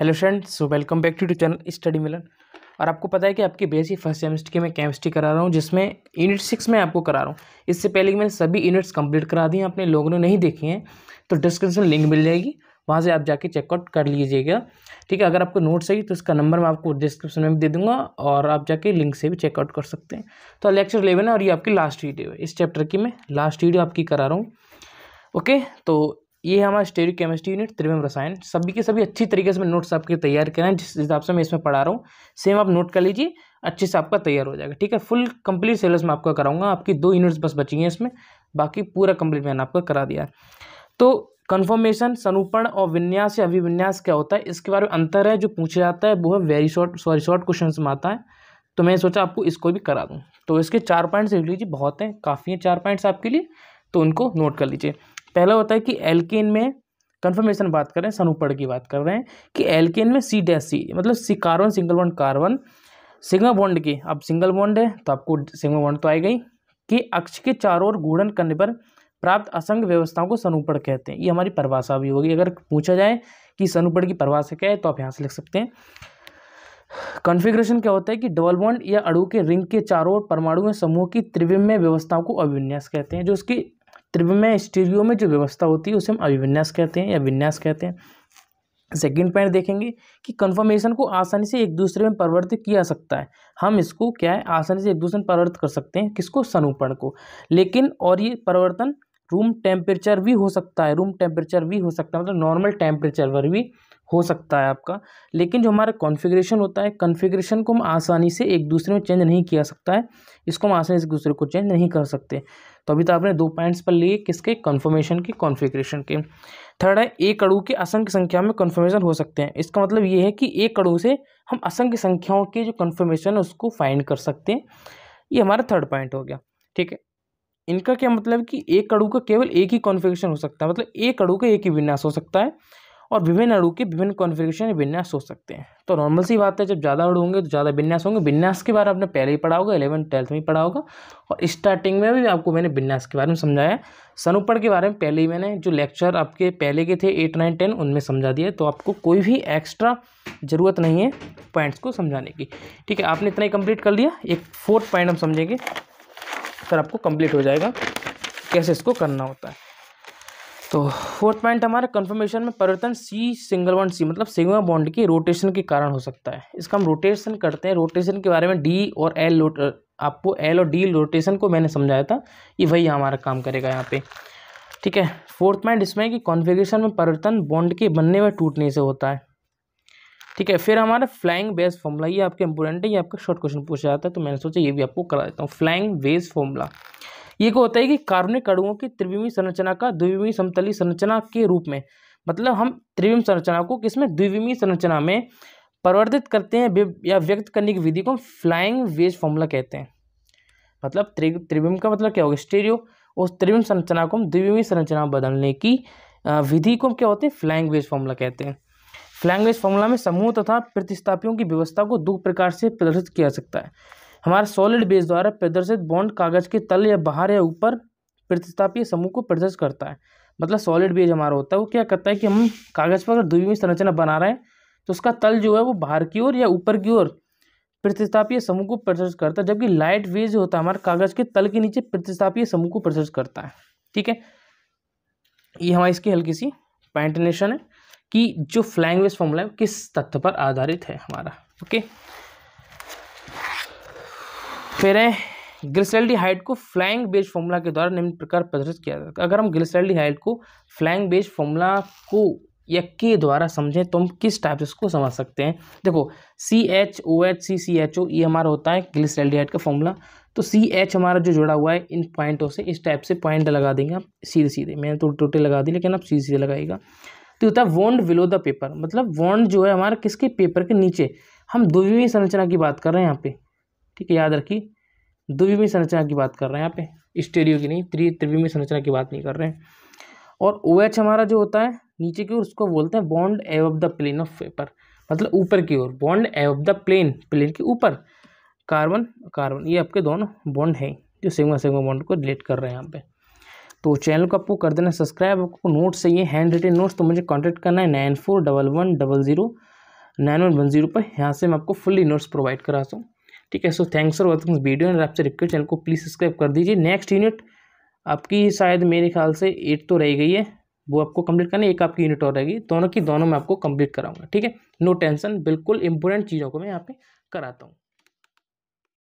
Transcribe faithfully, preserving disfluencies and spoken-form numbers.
Hello friends, so welcome back to to channel study Milan. और आपको पता है कि आपकी बेसिक फर्स्ट सेमेस्टर की मैं केमिस्ट्री करा रहा हूँ, जिसमें यूनिट सिक्स में आपको करा रहा हूँ। इससे पहले कि मैंने सभी यूनिट्स कंप्लीट करा दी हैं, आपने लोगों ने नहीं देखी हैं तो डिस्क्रिप्शन लिंक मिल जाएगी, वहाँ से आप जाके चेकआउट कर लीजिएगा। ठीक है, अगर आपको नोट चाहिए तो उसका नंबर मैं आपको डिस्क्रिप्शन में भी दे दूँगा और आप जाके लिंक से भी चेकआउट कर सकते हैं। तो लेक्चर इलेवन है और ये आपकी लास्ट वीडियो है इस चैप्टर की, मैं लास्ट वीडियो आपकी करा रहा हूँ। ओके, तो ये हमारा स्टेरियो केमिस्ट्री यूनिट त्रिविम रसायन, सभी के सभी अच्छी तरीके से मैं नोट्स आपके तैयार करें हैं, जिस हिसाब से मैं इसमें पढ़ा रहा हूँ सेम आप नोट कर लीजिए, अच्छे से आपका तैयार हो जाएगा। ठीक है, फुल कंप्लीट सिलेबस मैं आपका कराऊंगा, आपकी दो यूनिट्स बस बची हैं इसमें, बाकी पूरा कंप्लीट मैंने आपका करा दिया। तो कन्फर्मेशन, संरूपण और विन्यास या अभिविन्यास क्या होता है, इसके बारे में अंतर है जो पूछा जाता है वो है very short sorry short question में आता है, तो मैं सोचा आपको इसको भी करा दूँ। तो इसके चार पॉइंट्स लिख लीजिए, बहुत हैं, काफ़ी हैं चार पॉइंट्स आपके लिए, तो उनको नोट कर लीजिए। पहला होता है कि एल्केन में कन्फर्मेशन बात कर रहे हैं, संरूपण की बात कर रहे हैं कि एल्केन में सी डैश सी मतलब C carbon single bond carbon single bond की, अब सिंगल बॉन्ड है तो आपको सिंगल बॉन्ड तो आएगा ही, कि अक्ष के चारों ओर गूढ़न करने पर प्राप्त असंग व्यवस्थाओं को संरूपण कहते हैं। ये हमारी परिभाषा भी होगी, अगर पूछा जाए कि संरूपण की परिभाषा क्या है तो आप यहाँ से लिख सकते हैं। कॉन्फ़िगरेशन क्या होता है कि डबल बॉन्ड या अणु के रिंग के चारों ओर परमाणु समूह की त्रिविम व्यवस्थाओं को अभिविन्यास कहते हैं। जो उसकी त्रिविम स्टीरियो में जो व्यवस्था होती है उसे हम अभिविन्यास कहते हैं या विन्यास कहते हैं। सेकंड पॉइंट देखेंगे कि कन्फर्मेशन को आसानी से एक दूसरे में परिवर्तित किया जा सकता है, हम इसको क्या है आसानी से एक दूसरे में परिवर्तित कर सकते हैं, किसको संरूपण को, लेकिन और ये परिवर्तन रूम टेम्परेचर भी हो सकता है, रूम टेम्परेचर भी हो सकता है मतलब नॉर्मल टेम्परेचर पर भी हो सकता है आपका, लेकिन जो हमारा कॉन्फ़िगरेशन होता है कॉन्फ़िगरेशन को हम आसानी से एक दूसरे में चेंज नहीं किया सकता है, इसको हम आसानी से एक दूसरे को चेंज नहीं कर सकते। तो अभी तो आपने दो पॉइंट्स पर लिए, किसके, कन्फर्मेशन के, कॉन्फ़िगरेशन के। थर्ड है एक अणु के असंख्य संख्या में कन्फर्मेशन हो सकते हैं, इसका मतलब ये है कि एक अणु से हम असंख्य संख्याओं के जो कन्फर्मेशन है उसको फाइंड कर सकते हैं, ये हमारा थर्ड पॉइंट हो गया। ठीक है, इनका क्या मतलब कि एक अणु का केवल एक ही कॉन्फ़िगरेशन हो सकता है, मतलब एक अणु का एक ही विन्यास हो सकता है और विभिन्न अणु के विभिन्न कॉन्फ़िगरेशन या विन्यास हो सकते हैं। तो नॉर्मल सी बात है, जब ज़्यादा अणु होंगे तो ज़्यादा विन्यास होंगे। विन्यास के बारे में आपने पहले ही पढ़ा होगा, इलेवन ट्वेल्थ में पढ़ा होगा और स्टार्टिंग में भी आपको मैंने विन्यास के बारे में समझाया। संरूपण के बारे में पहले ही मैंने जो लेक्चर आपके पहले के थे एट नाइन टेन उनमें समझा दिया, तो आपको कोई भी एक्स्ट्रा ज़रूरत नहीं है पॉइंट्स को समझाने की। ठीक है, आपने इतना ही कम्प्लीट कर लिया। एक फोर्थ पॉइंट हम समझेंगे, फिर आपको कम्प्लीट हो जाएगा कैसे इसको करना होता है। तो फोर्थ पॉइंट हमारा कन्फर्मेशन में परिवर्तन सी सिंगल बॉन्ड सी मतलब सिग्मा बॉन्ड की रोटेशन के कारण हो सकता है, इसका हम रोटेशन करते हैं। रोटेशन के बारे में डी और एल, आपको एल और डी रोटेशन को मैंने समझाया था, ये वही हमारा काम करेगा यहाँ पे। ठीक है, फोर्थ पॉइंट इसमें कि कॉन्फ़िगरेशन में परिवर्तन बॉन्ड के बनने व टूटने से होता है। ठीक है, फिर हमारा फ्लाइंग बेस फॉर्मूला, ये आपके इंपोर्टेंट है, ये आपका शॉर्ट क्वेश्चन पूछा जाता है तो मैंने सोचा ये भी आपको करा देता हूँ। फ्लाइंग बेस फॉर्मूला ये को होता है कि कार्बनिक अणुओं की त्रिविमी संरचना का द्विविमी समतलीय संरचना के रूप में, मतलब हम त्रिविम संरचना को किसमें, द्विविमी संरचना में परिवर्तित करते हैं या व्यक्त करने की विधि को हम फ्लाइंग वेज फॉर्मूला कहते हैं। मतलब त्रिविम का मतलब क्या होगा, स्टेरियो, उस त्रिविम संरचना को हम द्विविमी संरचना में बदलने की विधि को हम क्या होते हैं, फ्लाइंग वेज फॉर्मूला कहते हैं। फ्लाइंग वेज फॉर्मूला में समूह तथा प्रतिस्थापियों की व्यवस्था को दो प्रकार से प्रदर्शित किया जा सकता है। हमारा सॉलिड बेस द्वारा प्रदर्शित बॉन्ड कागज के तल या बाहर या ऊपर प्रतिस्थापीय समूह को प्रदर्शित करता है। मतलब सॉलिड बेस हमारा होता है वो क्या करता है कि हम कागज पर अगर द्विविमीय संरचना बना रहे हैं तो उसका तल जो है वो बाहर की ओर या ऊपर की ओर प्रतिस्थापीय समूह को प्रदर्शित करता है, जबकि लाइट बेस होता है हमारे कागज के तल के नीचे प्रतिस्थापीय समूह को प्रदर्शित करता है। ठीक है, ये हमारी इसकी हल्की सी पैंटनेशन है कि जो फ्लाइंग बेस फॉर्मूला है किस तथ्य पर आधारित है हमारा। ओके, फिर है ग्लिसरल्डिहाइड को फ्लाइंग बेस फॉर्मूला के द्वारा निम्न प्रकार प्रदर्शित किया जाता है। अगर हम ग्लिसरल्डिहाइड को फ्लाइंग बेस फॉर्मूला को या के द्वारा समझें तो हम किस टाइप से इसको समझ सकते हैं। देखो C H O H C C H O ये हमारा होता है ग्लिसरल्डिहाइड का फॉर्मूला, तो सी एच हमारा जो जुड़ा हुआ है इन पॉइंटों से, इस टाइप से पॉइंट लगा देंगे आप सीधे सीधे, मैंने तो टोटे लगा दी लेकिन आप सीधे सीधे लगाएगा। तो होता है बॉन्ड बिलो द पेपर, मतलब बॉन्ड जो है हमारा किसके, पेपर के नीचे। हम द्विविमीय संरचना की बात कर रहे हैं यहाँ पे, ठीक है, याद रखिए द्विविमीय संरचना की बात कर रहे हैं यहाँ पे, स्टेरियो की नहीं, त्रि त्रिविमीय संरचना की बात नहीं कर रहे हैं। और ओ OH हमारा जो होता है नीचे की ओर, उसको बोलते हैं bond above the plane of paper, मतलब ऊपर की ओर, bond above the plane, plane के ऊपर। कार्बन कार्बन ये आपके दोनों बॉन्ड हैं जो सिग्मा सिग्मा बॉन्ड को रिलेट कर रहे हैं यहाँ पे। तो चैनल को आपको कर देना सब्सक्राइब, आपको नोट्स चाहिए हैंड रिटेन नोट्स तो मुझे कॉन्टैक्ट करना है nine four double one double zero nine one one zero पर यहाँ से मैं आपको फुल्ली नोट्स प्रोवाइड कराता हूँ। ठीक है, so thanks for watching this video and आपसे रिक्वेस्ट चैनल को प्लीज़ सब्सक्राइब कर दीजिए। नेक्स्ट यूनिट आपकी शायद मेरे ख्याल से एट तो रह गई है, वो आपको कंप्लीट करना है, एक आपकी यूनिट और रहेगी, दोनों की दोनों मैं आपको कंप्लीट कराऊंगा। ठीक है, नो टेंशन, बिल्कुल इंपॉर्टेंट चीज़ों को मैं यहाँ पे कराता हूँ।